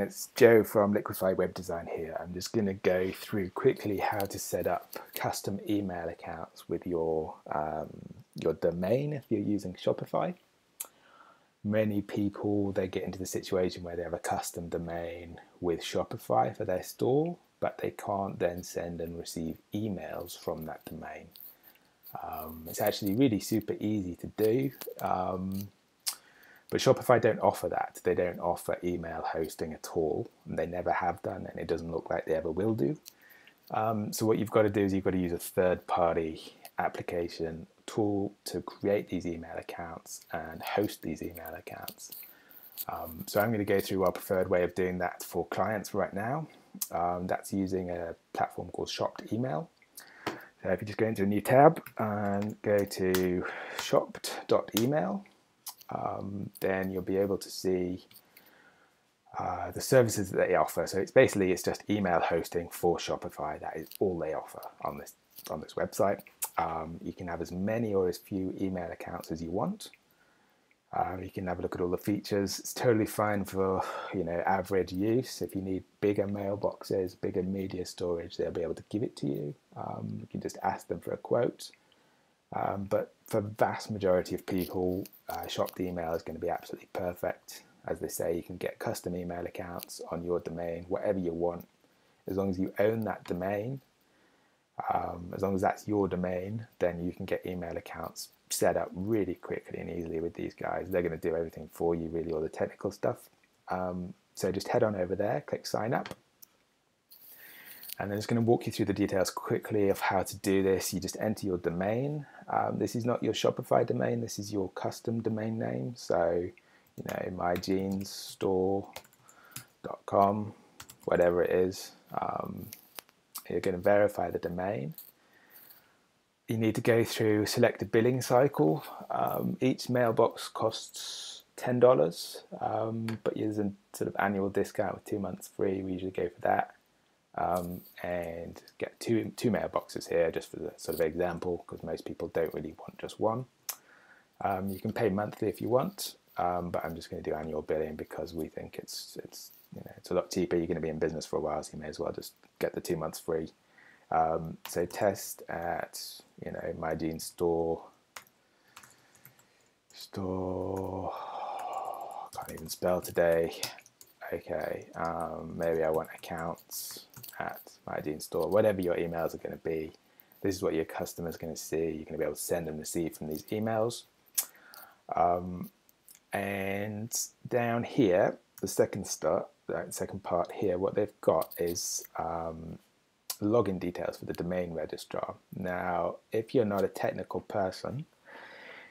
and it's Joe from Liquify Web Design here. I'm just going to go through quickly how to set up custom email accounts with your domain if you're using Shopify. Many people, they get into the situation where they have a custom domain with Shopify for their store, but they can't then send and receive emails from that domain. It's actually really super easy to do, but Shopify don't offer that. They don't offer email hosting at all, and they never have done, and it doesn't look like they ever will do. So what you've got to do is you've got to use a third-party application tool to create these email accounts and host these email accounts. So I'm going to go through our preferred way of doing that for clients right now. That's using a platform called Shopped Email. So if you just go into a new tab and go to shopped.email, then you'll be able to see the services that they offer. So it's just email hosting for Shopify. That is all they offer on this website. You can have as many or as few email accounts as you want. You can have a look at all the features. It's totally fine for, you know, average use. If you need bigger mailboxes, bigger media storage, they'll be able to give it to you. You can just ask them for a quote. But for the vast majority of people, Shopped Email is going to be absolutely perfect. As they say, you can get custom email accounts on your domain, whatever you want, as long as you own that domain. As long as that's your domain, then you can get email accounts set up really quickly and easily with these guys. They're going to do everything for you, really, all the technical stuff. So just head on over there, click sign up, and I'm just going to walk you through the details quickly of how to do this. You just enter your domain. This is not your Shopify domain. This is your custom domain name. So, you know, myjeansstore.com, whatever it is. You're going to verify the domain. You need to go through, select a billing cycle. Each mailbox costs $10, but there's a sort of annual discount with 2 months free. We usually go for that, and get two mailboxes here just for the sort of example, because most people don't really want just one. You can pay monthly if you want, but I'm just going to do annual billing because we think it's you know, it's a lot cheaper. You're going to be in business for a while, so you may as well just get the 2 months free. So test at, you know, myjeansstore. Can't even spell today. Okay, maybe I want accounts at myjeansstore. Whatever your emails are going to be, this is what your customers are going to see. You're going to be able to send and receive from these emails. And down here, the second part here, what they've got is login details for the domain registrar. Now, if you're not a technical person,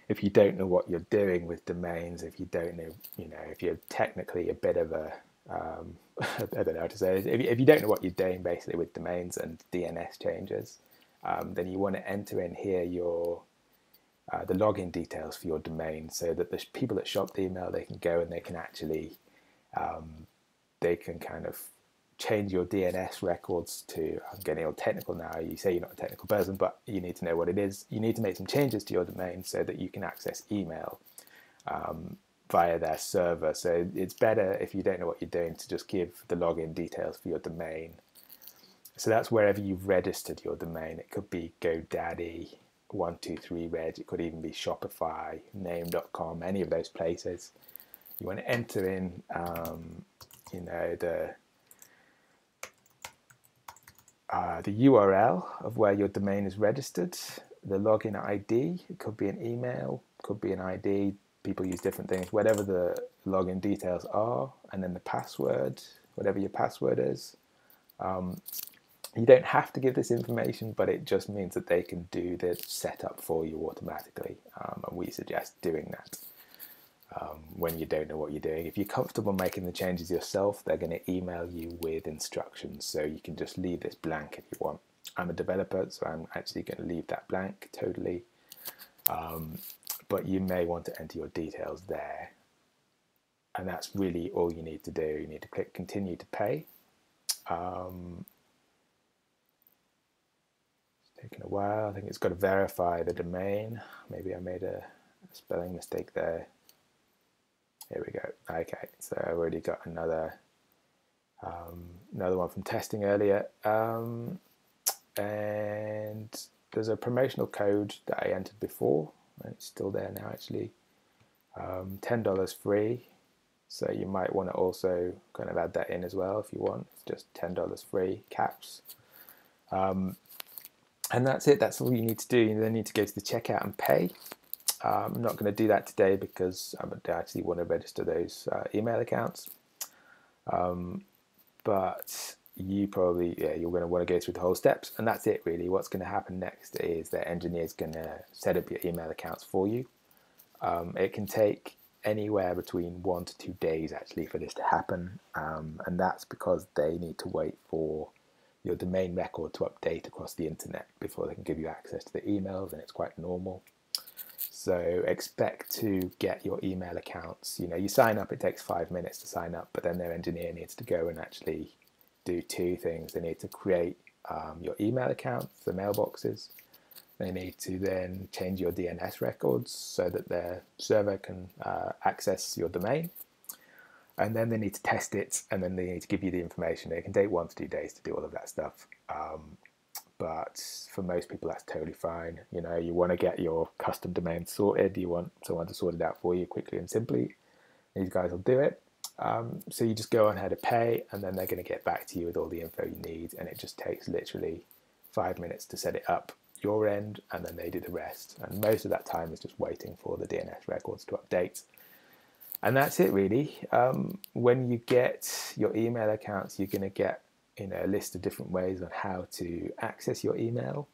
if you don't know what you're doing with domains, if you don't know, you know, if you're technically a bit of a, I don't know how to say it, if you don't know what you're doing basically with domains and DNS changes, then you want to enter in here your the login details for your domain, so that the people at Shopped Email, they can go and they can actually they can kind of change your DNS records to, I'm getting all technical now, you say you're not a technical person, but you need to know what it is. You need to make some changes to your domain so that you can access email via their server. So it's better, if you don't know what you're doing, to just give the login details for your domain. So that's wherever you've registered your domain. It could be GoDaddy, 123Reg, it could even be Shopify, name.com, any of those places. You want to enter in, you know, the URL of where your domain is registered, the login ID, it could be an email, could be an ID, people use different things, whatever the login details are, and then the password, whatever your password is. You don't have to give this information, but it just means that they can do the setup for you automatically, and we suggest doing that when you don't know what you're doing. If you're comfortable making the changes yourself, they're going to email you with instructions, so you can just leave this blank if you want. I'm a developer, so I'm actually going to leave that blank totally, but you may want to enter your details there, and that's really all you need to do. You need to click continue to pay. It's taken a while. I think it's got to verify the domain. Maybe I made a spelling mistake there. Here we go. Okay, so I've already got another Another one from testing earlier, and there's a promotional code that I entered before, and it's still there now actually, $10 free, so you might want to also kind of add that in as well if you want. It's just $10 free caps, and that's it. That's all you need to do. You then need to go to the checkout and pay. I'm not going to do that today because I actually want to register those email accounts. But you probably, you're going to want to go through the whole steps, and that's it really. What's going to happen next is that engineer's going to set up your email accounts for you. It can take anywhere between 1 to 2 days actually for this to happen, and that's because they need to wait for your domain record to update across the internet before they can give you access to the emails, and it's quite normal. So expect to get your email accounts, you sign up, it takes 5 minutes to sign up, but then their engineer needs to go and actually do two things. They need to create your email accounts, the mailboxes. They need to then change your DNS records so that their server can access your domain. And then they need to test it, and then they need to give you the information. It can take 1 to 2 days to do all of that stuff. But for most people that's totally fine. You want to get your custom domain sorted, you want someone to sort it out for you quickly and simply. These guys will do it. So you just go on how to pay, and then they're going to get back to you with all the info you need, and it just takes literally 5 minutes to set it up your end, and then they do the rest, and most of that time is just waiting for the DNS records to update. And that's it really. When you get your email accounts, you're going to get a list of different ways on how to access your email.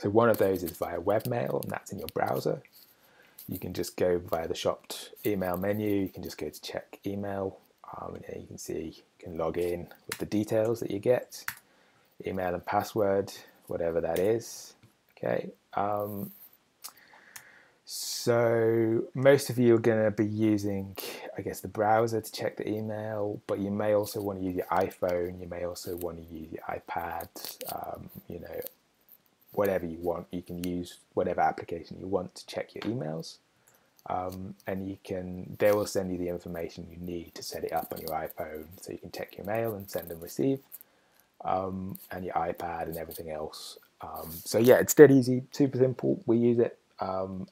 So one of those is via webmail, and that's in your browser. You can just go via the Shopped email menu, you can just go to check email, and there you can see you can log in with the details that you get, email and password, whatever that is. Okay. So most of you are going to be using, the browser to check the email, but you may also want to use your iPhone, you may also want to use your iPad, whatever you want. You can use whatever application you want to check your emails, and they will send you the information you need to set it up on your iPhone, so you can check your mail and send and receive, and your iPad and everything else. So yeah, it's dead easy, super simple, we use it.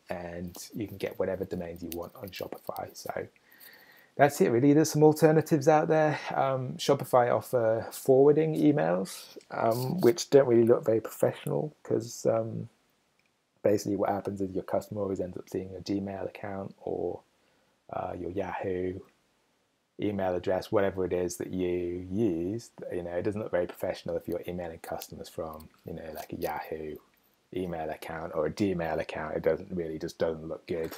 And you can get whatever domains you want on Shopify. So that's it really. There's some alternatives out there. Shopify offer forwarding emails, which don't really look very professional, because basically what happens is your customer always ends up seeing your Gmail account or your Yahoo email address, whatever it is that you use. It doesn't look very professional if you're emailing customers from like a Yahoo email account or a Gmail account. It just doesn't look good.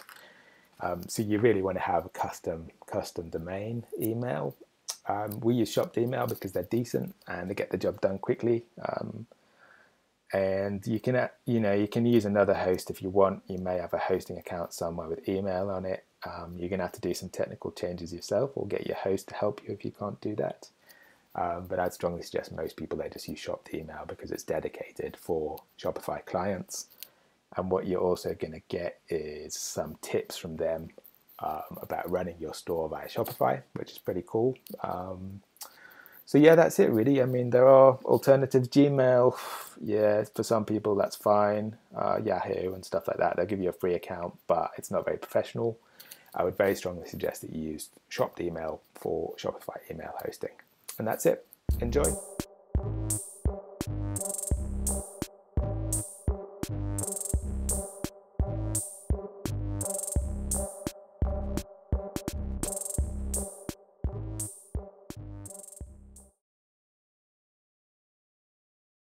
So you really want to have a custom domain email. We use Shopped email because they're decent and they get the job done quickly. And you can you can use another host if you want. You may have a hosting account somewhere with email on it. You're gonna have to do some technical changes yourself, or get your host to help you if you can't do that. But I'd strongly suggest most people, they just use Shopped email because it's dedicated for Shopify clients. And what you're also going to get is some tips from them about running your store via Shopify, which is pretty cool. So yeah, that's it really. There are alternatives. Gmail, yeah, for some people that's fine. Yahoo and stuff like that, they'll give you a free account, but it's not very professional. I would very strongly suggest that you use Shopped email for Shopify email hosting. And that's it. Enjoy.